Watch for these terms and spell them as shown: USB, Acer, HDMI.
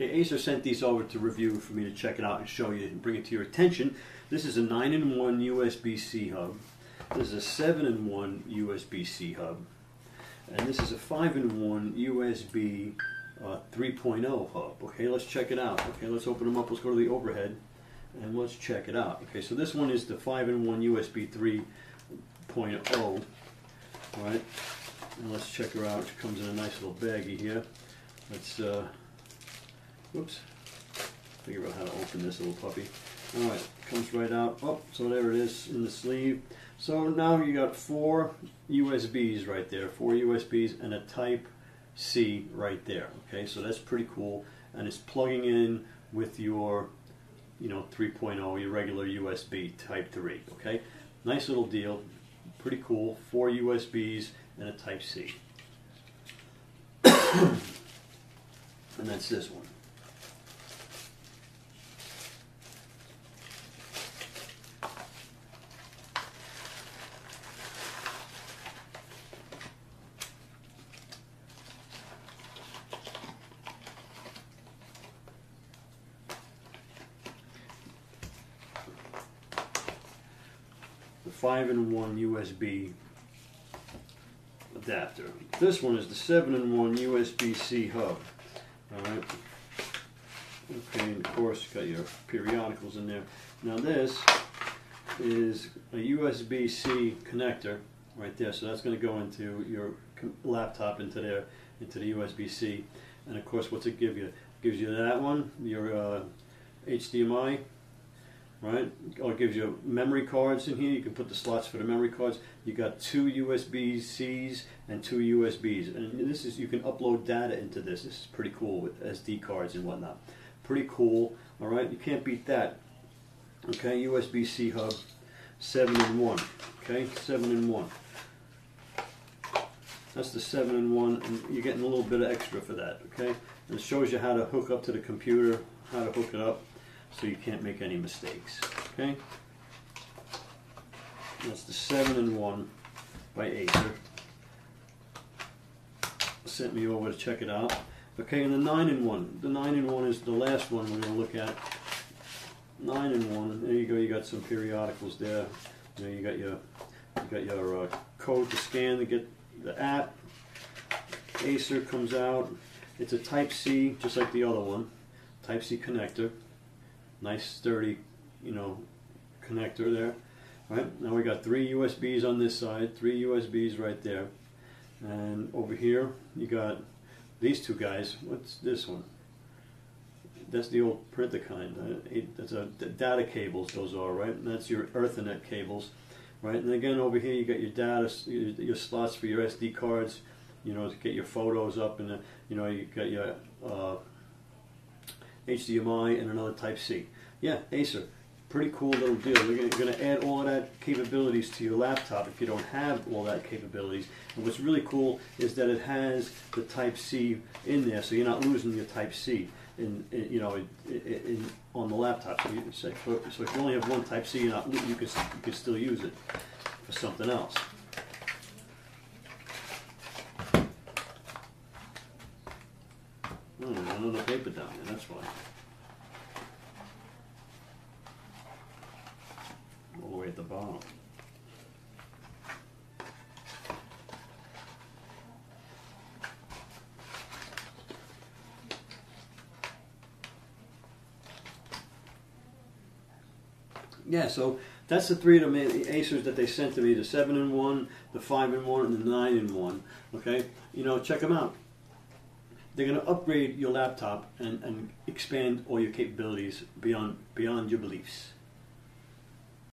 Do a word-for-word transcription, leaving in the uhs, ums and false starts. Okay, Acer sent these over to review for me to check it out and show you and bring it to your attention. This is a nine in one U S B C hub. This is a seven in one U S B C hub. And this is a five in one U S B uh, three point oh hub. Okay, let's check it out. Okay, let's open them up. Let's go to the overhead and let's check it out. Okay, so this one is the five in one U S B three point oh. All right, and let's check her out. She comes in a nice little baggie here. Let's, uh, whoops, figure out how to open this little puppy. All right, comes right out. Oh, so there it is in the sleeve. So now you got four U S Bs right there, four U S Bs and a Type C right there. Okay, so that's pretty cool, and it's plugging in with your, you know, three point oh, your regular U S B Type three. Okay, nice little deal, pretty cool. Four U S Bs and a Type C, and that's this one. five in one U S B adapter. This one is the seven in one U S B C hub. Alright. Okay, and of course got your periodicals in there. Now this is a U S B C connector right there, so that's going to go into your laptop, into there, into the U S B C. And of course, what's it give you? It gives you that one, your uh, H D M I. Right, or it gives you memory cards in here. You can put the slots for the memory cards. You got two U S B Cs and two U S Bs, and this is, you can upload data into this. This is pretty cool, with S D cards and whatnot. Pretty cool. All right, you can't beat that. Okay, U S B C hub, seven in one. Okay, seven in one. That's the seven in one, and you're getting a little bit of extra for that. Okay, and it shows you how to hook up to the computer, how to hook it up, so you can't make any mistakes. Okay, that's the seven in one by Acer. Sent me over to check it out. Okay, and the nine in one. The nine in one is the last one we're going to look at. nine in one. There you go. You got some periodicals there. There you got your you got your uh, code to scan to get the app. Acer comes out. It's a Type C, just like the other one. Type C connector. Nice sturdy, you know, connector there. All right, now we got three U S Bs on this side, three U S Bs right there, and over here you got these two guys. What's this one? That's the old printer kind. That's a data cables. Those are right. And that's your Ethernet cables, right? And again over here you got your data, your slots for your S D cards. You know, to get your photos up, and you know you got your. Uh, H D M I and another Type C. Yeah, Acer, pretty cool little deal. You're going to add all of that capabilities to your laptop if you don't have all that capabilities. And what's really cool is that it has the Type C in there, so you're not losing your Type C in, in you know in, in, on the laptop. So, you can say, so if you only have one Type C, you're not, you can you can still use it for something else. Oh, there's another paper down here, that's why. All the way at the bottom. Yeah, so that's the three of them, the Acers that they sent to me, the seven in one, the five in one, and the nine in one. Okay, you know, check them out. They're going to upgrade your laptop and, and expand all your capabilities beyond, beyond your beliefs.